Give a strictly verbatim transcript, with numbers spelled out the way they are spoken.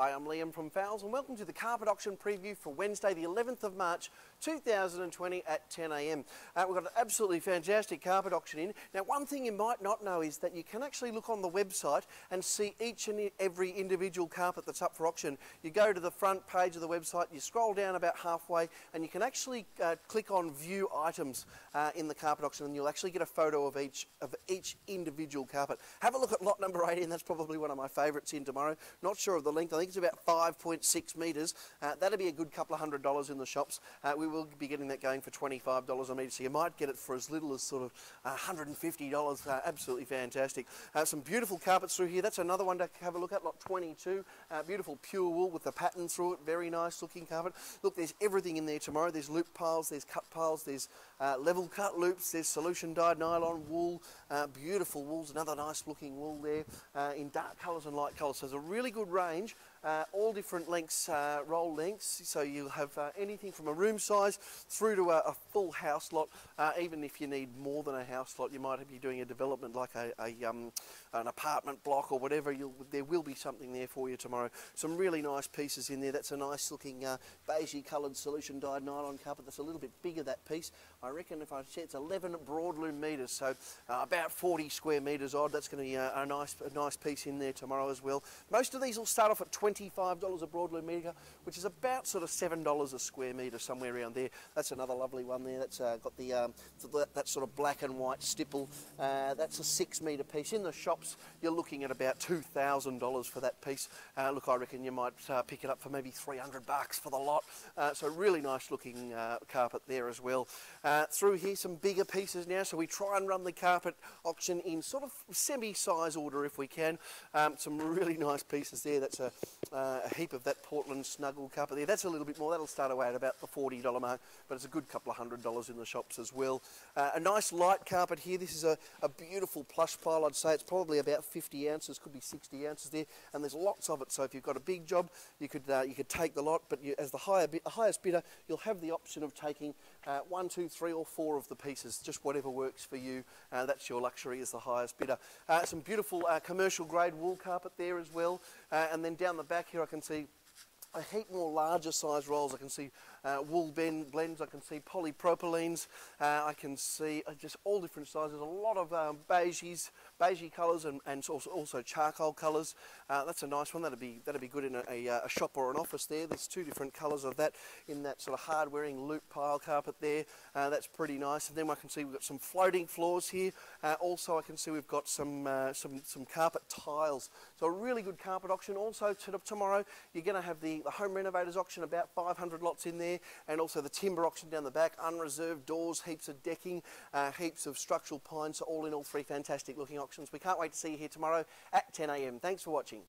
Hi, I'm Liam from Fowles and welcome to the Carpet Auction Preview for Wednesday the eleventh of March two thousand twenty at ten a m Uh, we've got an absolutely fantastic carpet auction in. Now, one thing you might not know is that you can actually look on the website and see each and every individual carpet that's up for auction. You go to the front page of the website, you scroll down about halfway and you can actually uh, click on View Items uh, in the carpet auction and you'll actually get a photo of each, of each individual carpet. Have a look at lot number eighteen, that's probably one of my favourites in tomorrow. Not sure of the length. I think it's about five point six metres. Uh, that'll be a good couple of hundred dollars in the shops. Uh, we will be getting that going for twenty-five dollars a metre, so you might get it for as little as sort of uh, one hundred and fifty dollars. Uh, absolutely fantastic. Uh, some beautiful carpets through here. That's another one to have a look at, lot twenty-two. Uh, beautiful pure wool with the pattern through it. Very nice looking carpet. Look, there's everything in there tomorrow. There's loop piles, there's cut piles, there's uh, level cut loops, there's solution dyed nylon wool. Uh, beautiful wools, another nice looking wool there uh, in dark colours and light colours. So there's a really good range. Uh, all different lengths, uh, roll lengths, so you'll have uh, anything from a room size through to a, a full house lot. Uh, even if you need more than a house lot, you might be doing a development like a, a, um, an apartment block or whatever, you'll, there will be something there for you tomorrow. Some really nice pieces in there. That's a nice looking uh, beigey coloured solution dyed nylon carpet that's a little bit bigger, that piece. I reckon if I said it's eleven broadloom metres, so uh, about forty square metres odd. That's going to be a, a, nice, a nice piece in there tomorrow as well. Most of these will start off at twenty-five dollars a broadloom metre, which is about sort of seven dollars a square metre, somewhere around there. That's another lovely one there. That's uh, got the um, that, that sort of black and white stipple. Uh, that's a six metre piece. In the shops, you're looking at about two thousand dollars for that piece. Uh, look, I reckon you might uh, pick it up for maybe three hundred bucks for the lot. Uh, so really nice looking uh, carpet there as well. Uh, through here, some bigger pieces now. So we try and run the carpet auction in sort of semi-size order if we can. Um, some really nice pieces there. That's a Uh, a heap of that Portland Snuggle carpet there. That's a little bit more. That'll start away at about the forty dollar mark, but it's a good couple of hundred dollars in the shops as well. Uh, a nice light carpet here. This is a, a beautiful plush pile. I'd say it's probably about fifty ounces, could be sixty ounces there, and there's lots of it. So if you've got a big job, you could uh, you could take the lot, but you, as the higher bit, highest bidder, you'll have the option of taking uh, one, two, three, or four of the pieces, just whatever works for you. Uh, that's your luxury as the highest bidder. Uh, some beautiful uh, commercial grade wool carpet there as well, uh, and then down the back here I can see a heap more larger size rolls. I can see uh, wool bend blends, I can see polypropylenes, uh, I can see uh, just all different sizes, a lot of um, beiges, beigey colours and, and also, also charcoal colours. Uh, that's a nice one. That'd be that'd be good in a, a, a shop or an office there. There's two different colours of that in that sort of hard wearing loop pile carpet there. Uh, that's pretty nice. And then I can see we've got some floating floors here. Uh, also I can see we've got some, uh, some, some carpet tiles. So a really good carpet auction. Also tomorrow you're going to have the The home renovators auction, about five hundred lots in there, and also the timber auction down the back, unreserved doors, heaps of decking, uh, heaps of structural pine. So all in all, three fantastic looking auctions. We can't wait to see you here tomorrow at ten a m Thanks for watching.